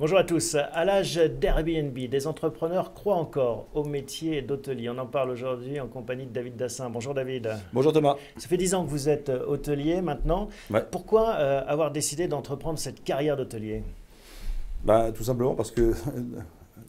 Bonjour à tous. À l'âge d'Airbnb, des entrepreneurs croient encore au métier d'hôtelier. On en parle aujourd'hui en compagnie de David Dassin. Bonjour David. Bonjour Thomas. Ça fait 10 ans que vous êtes hôtelier maintenant. Ouais. Pourquoi avoir décidé d'entreprendre cette carrière d'hôtelier? Tout simplement parce que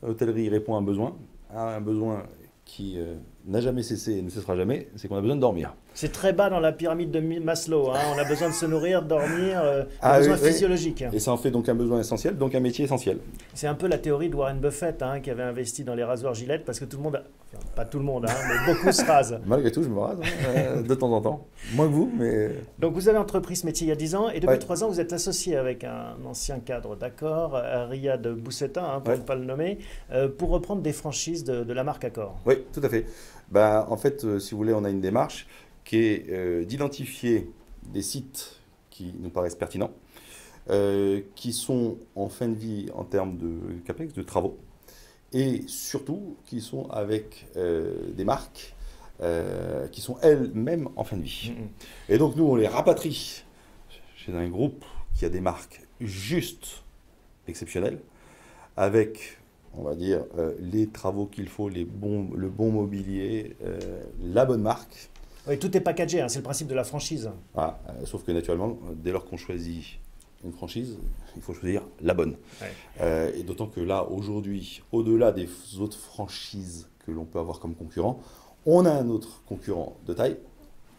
l'hôtellerie répond à un besoin. Qui n'a jamais cessé et ne cessera jamais, c'est qu'on a besoin de dormir. C'est très bas dans la pyramide de Maslow, hein. On a besoin de se nourrir, dormir, un besoin physiologique. Et ça en fait donc un besoin essentiel, donc un métier essentiel. C'est un peu la théorie de Warren Buffett, hein, qui avait investi dans les rasoirs Gillette, parce que tout le monde, enfin, pas tout le monde, hein, mais beaucoup se rasent. Malgré tout, je me rase, de temps en temps. Moins que vous, mais... Donc vous avez entrepris ce métier il y a 10 ans, et depuis 3 ans, vous êtes associé avec un ancien cadre d'Accor, Riyad Boussettin, hein, pour ne pas le nommer, pour reprendre des franchises de la marque Accor. Oui. Tout à fait. En fait, si vous voulez, on a une démarche qui est d'identifier des sites qui nous paraissent pertinents, qui sont en fin de vie en termes de capex, de travaux, et surtout qui sont avec des marques qui sont elles-mêmes en fin de vie. Et donc, nous, on les rapatrie chez un groupe qui a des marques juste exceptionnelles, avec... on va dire, les travaux qu'il faut, le bon mobilier, la bonne marque. Oui, tout est packagé, hein, c'est le principe de la franchise. Voilà, sauf que naturellement, dès lors qu'on choisit une franchise, il faut choisir la bonne. Ouais. Et d'autant que là, aujourd'hui, au-delà des autres franchises que l'on peut avoir comme concurrent, on a un autre concurrent de taille,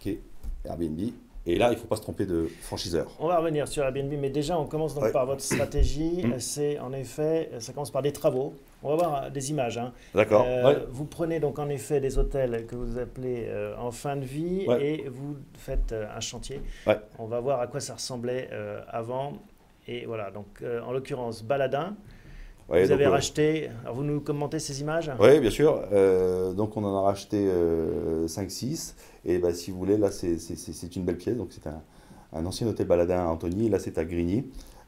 qui est Airbnb. Et là, il ne faut pas se tromper de franchiseur. On va revenir sur Airbnb, mais déjà, on commence donc par votre stratégie. C'est en effet, ça commence par des travaux. On va voir des images, hein. D'accord. Vous prenez donc en effet des hôtels que vous appelez en fin de vie et vous faites un chantier. Ouais. On va voir à quoi ça ressemblait avant. Et voilà, donc en l'occurrence, Baladin. Ouais, vous avez racheté, alors vous nous commentez ces images? Oui, bien sûr. Donc, on en a racheté 5-6. Et si vous voulez, là, c'est une belle pièce. Donc, c'est un ancien hôtel Baladin à Anthony. Là, c'est à Grigny.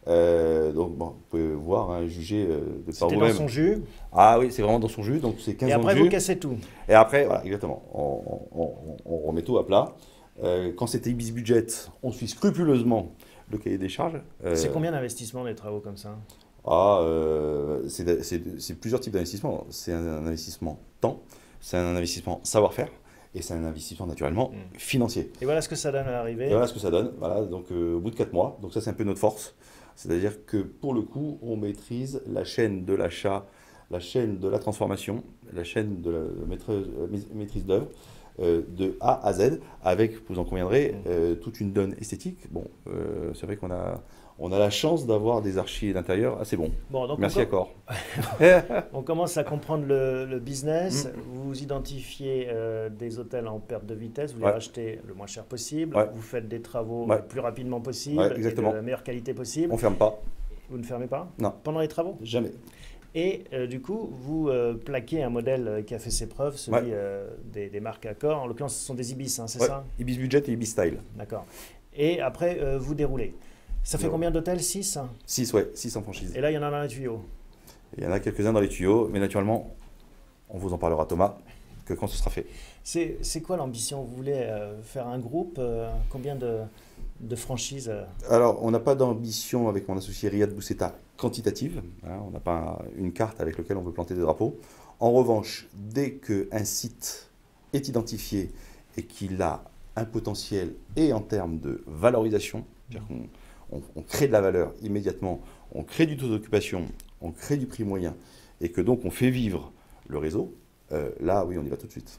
Donc, bon, vous pouvez voir, hein, juger de par vous-même. C'était dans son jus? Ah oui, c'est vraiment dans son jus. Donc, c'est 15 ans de jus. Et après, vous cassez tout. Et après, voilà, exactement. On remet tout à plat. Quand c'était Ibis Budget, on suit scrupuleusement le cahier des charges. C'est combien d'investissements des travaux comme ça? C'est plusieurs types d'investissements. C'est un investissement temps, c'est un investissement savoir-faire et c'est un investissement naturellement financier. Et voilà ce que ça donne à l'arrivée. Voilà ce que ça donne, voilà, donc au bout de 4 mois. Donc ça, c'est un peu notre force. C'est-à-dire que pour le coup, on maîtrise la chaîne de l'achat, la chaîne de la transformation, la chaîne de la maîtrise d'œuvre. De A à Z, avec, vous en conviendrez, toute une donne esthétique. Bon, c'est vrai qu'on a la chance d'avoir des archis d'intérieur assez bons. Bon, donc merci Accor. On commence à comprendre le business. Vous identifiez des hôtels en perte de vitesse, vous les rachetez le moins cher possible, vous faites des travaux le plus rapidement possible, et de la meilleure qualité possible. On ne ferme pas. Vous ne fermez pas? Non. Pendant les travaux? Jamais. Et du coup, vous plaquez un modèle qui a fait ses preuves, celui des marques Accor. En l'occurrence, ce sont des Ibis, hein, c'est ça? Ibis Budget et Ibis Style. D'accord. Et après, vous déroulez. Ça fait combien d'hôtels? 6? 6, oui. 6 en franchise. Et là, il y en a dans les tuyaux? Il y en a quelques-uns dans les tuyaux, mais naturellement, on vous en parlera, Thomas, que quand ce sera fait. C'est quoi l'ambition? Vous voulez faire un groupe? Combien de franchise? Alors, on n'a pas d'ambition avec mon associé Riyad Boussettin quantitative. Hein, on n'a pas une carte avec laquelle on veut planter des drapeaux. En revanche, dès qu'un site est identifié et qu'il a un potentiel et en termes de valorisation, on crée de la valeur immédiatement, on crée du taux d'occupation, on crée du prix moyen et que donc on fait vivre le réseau, là, oui, on y va tout de suite.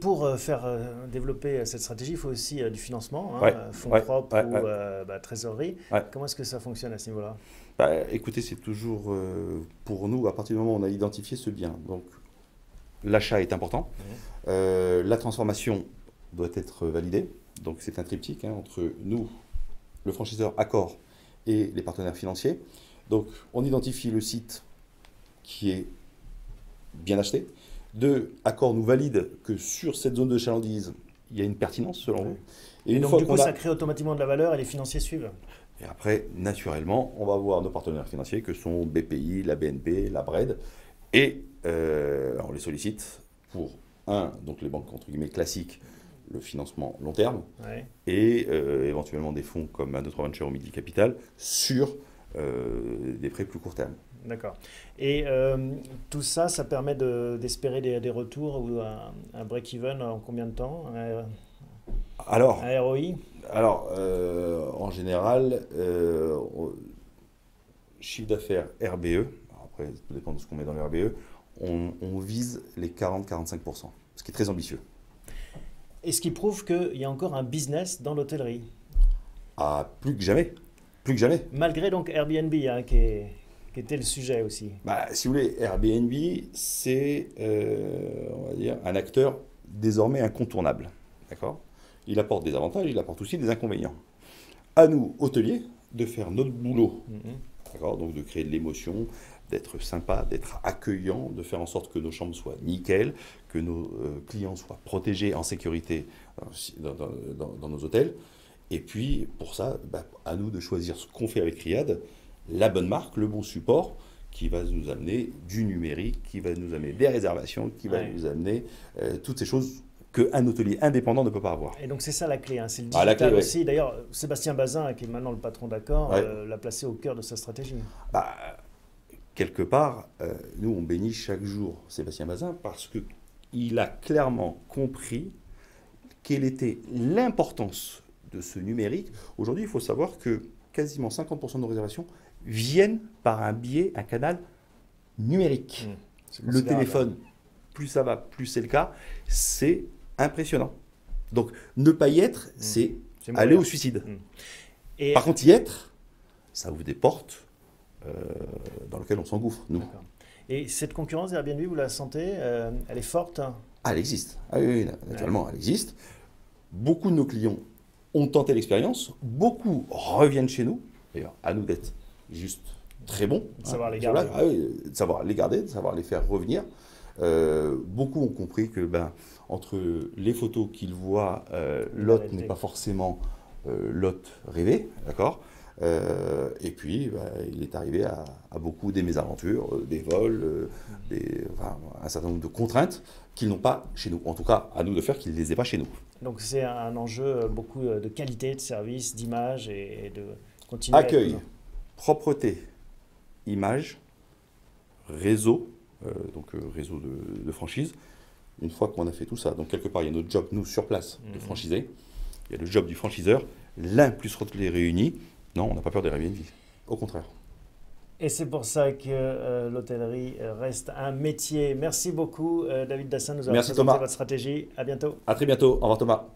Pour faire développer cette stratégie, il faut aussi du financement, hein, fonds propres ou trésorerie. Comment est-ce que ça fonctionne à ce niveau-là? Écoutez, c'est toujours pour nous, à partir du moment où on a identifié ce bien. Donc, l'achat est important. La transformation doit être validée. Donc, c'est un triptyque, hein, entre nous, le franchiseur Accor et les partenaires financiers. Donc, on identifie le site qui est bien acheté. Deux, Accor nous valide que sur cette zone de chalandise, il y a une pertinence selon vous. Et donc du coup, ça crée automatiquement de la valeur et les financiers suivent. Et après, naturellement, on va voir nos partenaires financiers que sont BPI, la BNP, la Bred. Et on les sollicite pour, donc les banques entre guillemets classiques, le financement long terme et éventuellement des fonds comme 1, 2, 3 Venture ou Midi Capital sur des prêts plus court terme. D'accord. Et tout ça, ça permet d'espérer des retours ou un break-even en combien de temps? Alors, un ROI? Alors, en général, chiffre d'affaires RBE, après, ça dépend de ce qu'on met dans le RBE, on vise les 40-45%, ce qui est très ambitieux. Et ce qui prouve qu'il y a encore un business dans l'hôtellerie? Ah, plus que jamais. Plus que jamais. Malgré donc Airbnb, hein, qui était le sujet aussi. Bah, si vous voulez, Airbnb, c'est on va dire, un acteur désormais incontournable. D'accord ? Il apporte des avantages, il apporte aussi des inconvénients. À nous, hôteliers, de faire notre boulot. Mm-hmm. D'accord ? Donc de créer de l'émotion, d'être sympa, d'être accueillant, de faire en sorte que nos chambres soient nickel, que nos clients soient protégés en sécurité dans nos hôtels. Et puis, pour ça, bah, à nous de choisir ce qu'on fait avec Riyad, la bonne marque, le bon support, qui va nous amener du numérique, qui va nous amener des réservations, qui va nous amener toutes ces choses qu'un hôtelier indépendant ne peut pas avoir. Et donc, c'est ça la clé, hein, c'est le digital la clé, aussi. Ouais. D'ailleurs, Sébastien Bazin, qui est maintenant le patron d'Accor, l'a placé au cœur de sa stratégie. Bah, quelque part, nous, on bénit chaque jour Sébastien Bazin parce qu'il a clairement compris quelle était l'importance de ce numérique. Aujourd'hui, il faut savoir que quasiment 50% de nos réservations viennent par un biais, un canal numérique. Mmh, le téléphone, plus ça va, plus c'est le cas. C'est impressionnant. Donc, ne pas y être, c'est aller au suicide. Mmh. Et par contre, y être, ça ouvre des portes dans lesquelles on s'engouffre, nous. Et cette concurrence d'Airbnb, vous la sentez, elle est forte? Ah, elle existe. Ah, oui, naturellement, elle existe. Beaucoup de nos clients ont tenté l'expérience, beaucoup reviennent chez nous, d'ailleurs à nous d'être juste très bons, de savoir, les garder. Ah oui, de savoir les garder, de savoir les faire revenir. Beaucoup ont compris que ben, entre les photos qu'ils voient, l'hôte n'est pas forcément l'hôte rêvé, d'accord. Et puis, bah, il est arrivé à beaucoup des mésaventures, des vols, enfin, un certain nombre de contraintes qu'ils n'ont pas chez nous. En tout cas, à nous de faire qu'ils ne les aient pas chez nous. Donc, c'est un enjeu beaucoup de qualité, de service, d'image et de continuer. Accueil, propreté, image, réseau, donc réseau de franchise. Une fois qu'on a fait tout ça, donc quelque part, il y a notre job, nous, sur place, de franchisé. Il y a le job du franchiseur, l'un plus l'autre les réunis. Non, on n'a pas peur des Airbnb, au contraire. Et c'est pour ça que l'hôtellerie reste un métier. Merci beaucoup David Dassin, nous avons présenté votre stratégie. À bientôt. À très bientôt. Au revoir Thomas.